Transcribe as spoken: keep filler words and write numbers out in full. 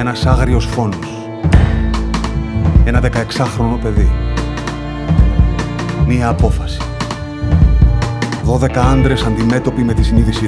ένας άγριος φόνος. Ένα δεκαεξάχρονο παιδί. Μία απόφαση. δώδεκα άντρες αντιμέτωποι με τη συνείδησή